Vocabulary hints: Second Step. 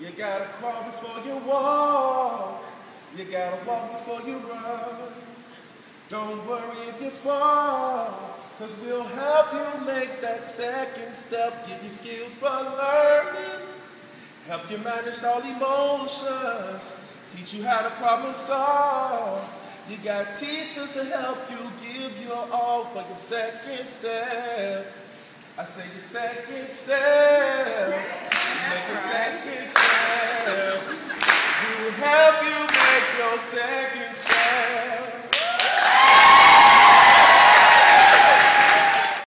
You gotta crawl before you walk. You gotta walk before you run. Don't worry if you fall, cause we'll help you make that second step. Give you skills for learning, help you manage all emotions, teach you how to problem solve. You got teachers to help you give your all for your second step. I say your second step. Make your second step. We will help you make your second step.